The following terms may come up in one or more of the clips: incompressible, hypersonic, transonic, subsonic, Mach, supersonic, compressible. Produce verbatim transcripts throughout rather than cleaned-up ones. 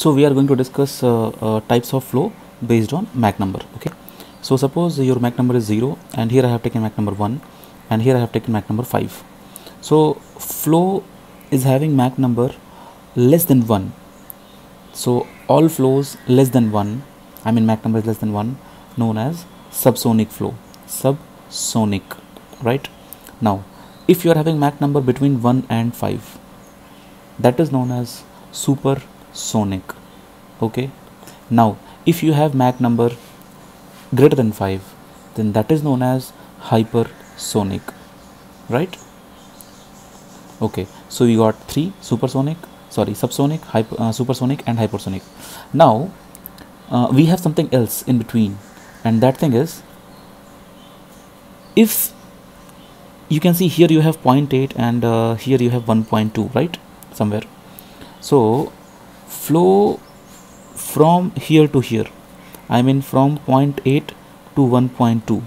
So we are going to discuss uh, uh, types of flow based on Mach number. Okay, so suppose your Mach number is zero, and here I have taken Mach number one, and here I have taken Mach number five. So flow is having Mach number less than one. So all flows less than one, I mean Mach number is less than one, known as subsonic flow. Subsonic, right? Now if you are having Mach number between one and five, that is known as supersonic. Okay, now if you have Mach number greater than five, then that is known as hypersonic, right? Okay, so we got three: supersonic, sorry, subsonic, hyper, uh, supersonic and hypersonic. Now uh, we have something else in between, and that thing is, if you can see here you have zero point eight and uh, here you have one point two, right, somewhere. So flow from here to here, I mean from zero point eight to one point two,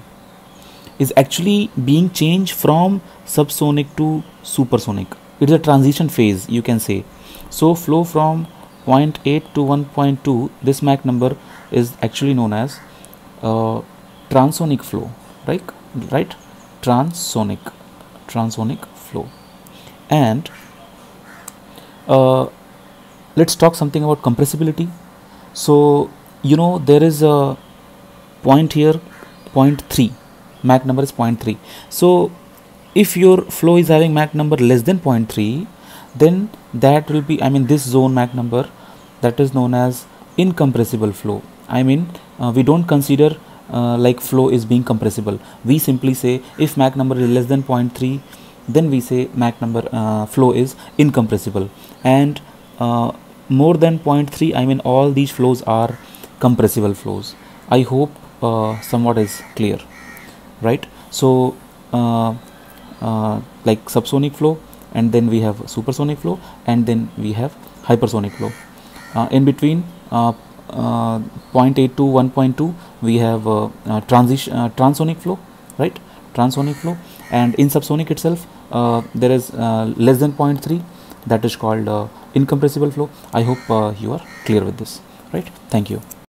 is actually being changed from subsonic to supersonic. It is a transition phase, you can say. So flow from zero point eight to one point two, this Mach number is actually known as uh, transonic flow, right? Right, transonic, transonic flow. And uh, let's talk something about compressibility. So you know there is a point here, zero point three. Mach number is zero point three. So if your flow is having Mach number less than zero point three, then that will be, I mean this zone Mach number, that is known as incompressible flow. I mean uh, we don't consider uh, like flow is being compressible. We simply say if Mach number is less than zero point three, then we say Mach number uh, flow is incompressible, and uh, more than zero point three, I mean all these flows are compressible flows. I hope uh, somewhat is clear, right? So uh, uh, like subsonic flow, and then we have supersonic flow, and then we have hypersonic flow. Uh, in between uh, uh, zero point eight to one point two, we have uh, uh, transition uh, transonic flow, right? Transonic flow. And in subsonic itself uh, there is uh, less than zero point three, that is called uh, incompressible flow. I hope uh, you are clear with this, right? Thank you.